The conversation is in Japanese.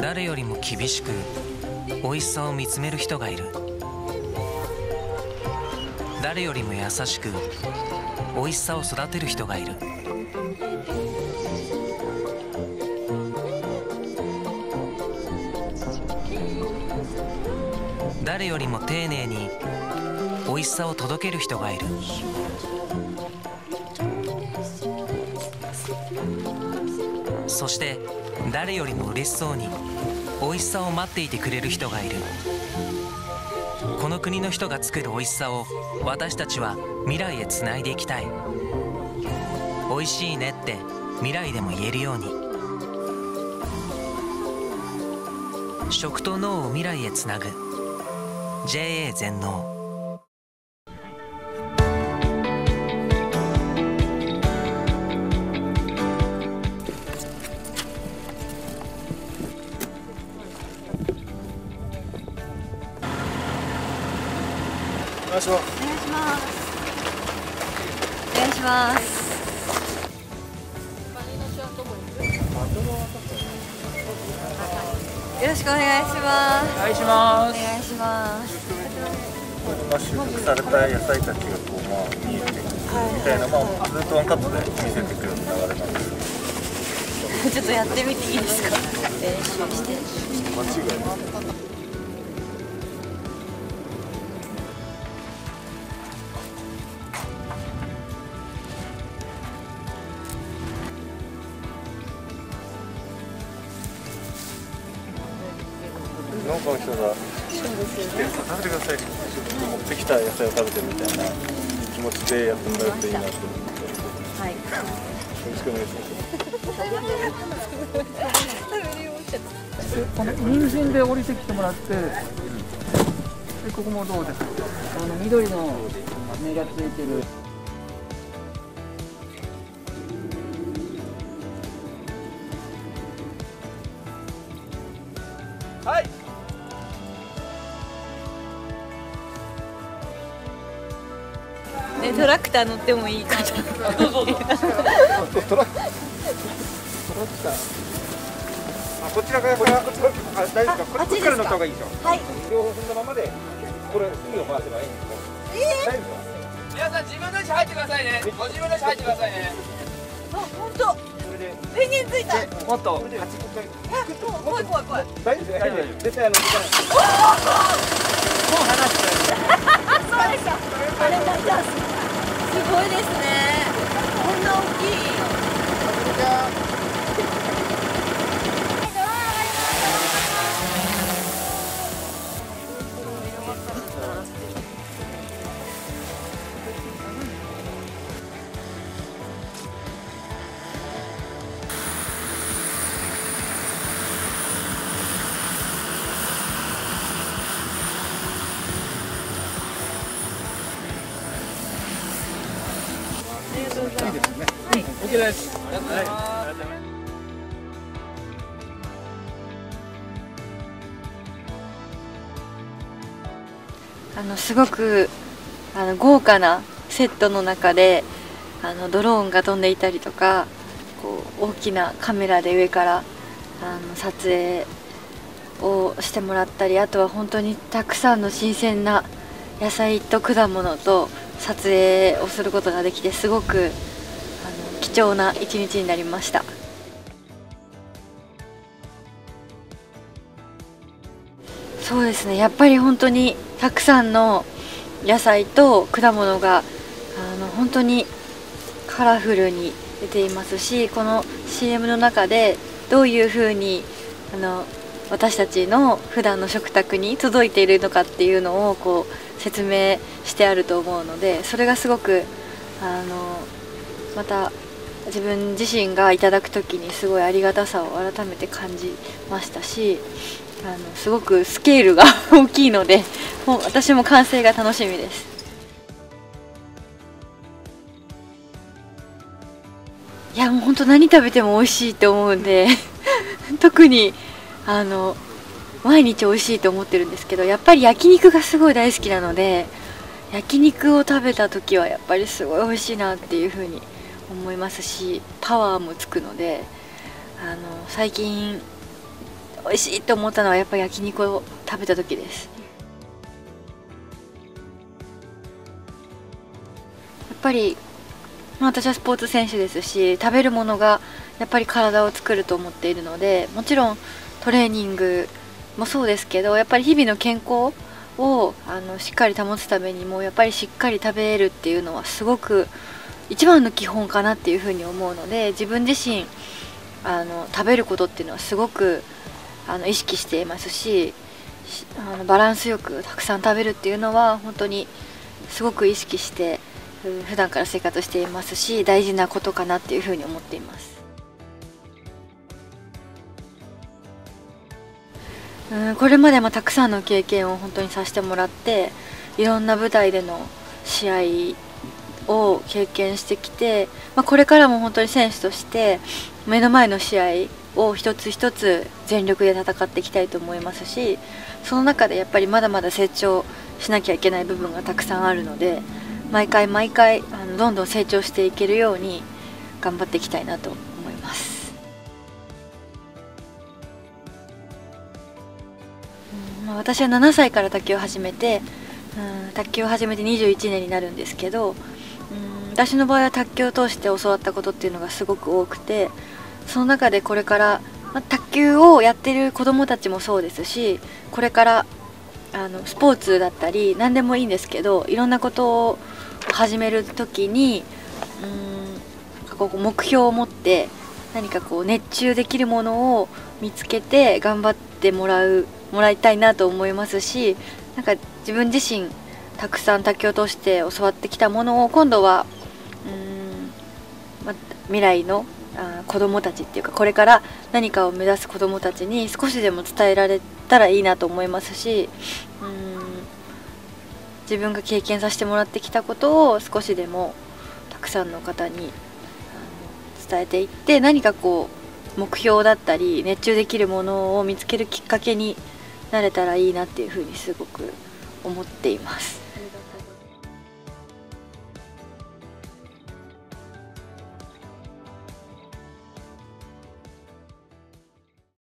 誰よりも厳しく美味しさを見つめる人がいる。誰よりも優しく美味しさを育てる人がいる。誰よりも丁寧に美味しさを届ける人がいる。そして誰よりも嬉しそうに美味しさを待っていてくれる人がいる。この国の人が作る美味しさを私たちは未来へつないでいきたい。美味しいねって未来でも言えるように。食と農を未来へつなぐ JA 全農。お願いします。よろしくお願いします。お願いします。収穫された野菜たちがこう見えてくるみたいな、ずっとワンカットで見せてくる流れなんですけど。ちょっとやってみていいですか？練習して。間違いない。農家の人が切って食べてください、持ってきた野菜を食べてみたいな気持ちでやってもらうといいなと思ってます。はい。よろしくお願いします。この人参で降りてきてもらって、ここもどうですか？緑の芽がついてる。はい。トラクター乗ってもいいかな。トラクター。こちらから大丈夫か。こっちから乗った方がいいでしょ。はい。両方踏んだままでこれ海を回せばいいんですか。大丈夫か。皆さん自分の足入ってくださいね。ご自分の足入ってくださいね。あ、本当。電源ついた。もっと。怖い。大丈夫。絶対もう離して。そうでした。あれだった。すごいですね。こんな大きい。OK です。すごく豪華なセットの中でドローンが飛んでいたりとか、こう大きなカメラで上から撮影をしてもらったり、あとは本当にたくさんの新鮮な野菜と果物と撮影をすることができて、すごく貴重な一日になりました。そうですね。やっぱり本当にたくさんの野菜と果物が本当にカラフルに出ていますし、この CM の中でどういうふうに私たちの普段の食卓に届いているのかっていうのをこう説明してあると思うので、それがすごくまた自分自身がいただくときにすごいありがたさを改めて感じましたし、すごくスケールが大きいので、もう私も完成が楽しみです。いや、もう本当何食べても美味しいと思うんで特に毎日美味しいと思ってるんですけど、やっぱり焼肉がすごい大好きなので、焼肉を食べた時はやっぱりすごい美味しいなっていう風に思いますし、パワーもつくので、最近美味しいと思ったのはやっぱ焼肉を食べた時です。やっぱり私はスポーツ選手ですし、食べるものがやっぱり体を作ると思っているので、もちろんトレーニングもそうですけど、やっぱり日々の健康をしっかり保つためにもやっぱりしっかり食べるっていうのはすごく一番の基本かなっていうふうに思うので、自分自身食べることっていうのはすごく意識していますし、バランスよくたくさん食べるっていうのは本当にすごく意識して普段から生活していますし、大事なことかなっていうふうに思っています。これまでもたくさんの経験を本当にさせてもらって、いろんな舞台での試合を経験してきて、これからも本当に選手として目の前の試合を一つ一つ全力で戦っていきたいと思いますし、その中でやっぱりまだまだ成長しなきゃいけない部分がたくさんあるので、毎回毎回どんどん成長していけるように頑張っていきたいなと思います。私は7歳から卓球を始めて21年になるんですけど、私の場合は卓球を通して教わったことっていうのがすごく多くて、その中でこれから、卓球をやってる子どもたちもそうですし、これからスポーツだったり何でもいいんですけど、いろんなことを始めるときに目標を持って、何か熱中できるものを見つけて頑張ってもらいたいなと思いますし、なんか自分自身たくさん卓球を通して教わってきたものを今度は未来の子どもたちっていうか、これから何かを目指す子どもたちに少しでも伝えられたらいいなと思いますし、自分が経験させてもらってきたことを少しでもたくさんの方に伝えていって、何か目標だったり熱中できるものを見つけるきっかけになれたらいいなっていうふうにすごく思っています。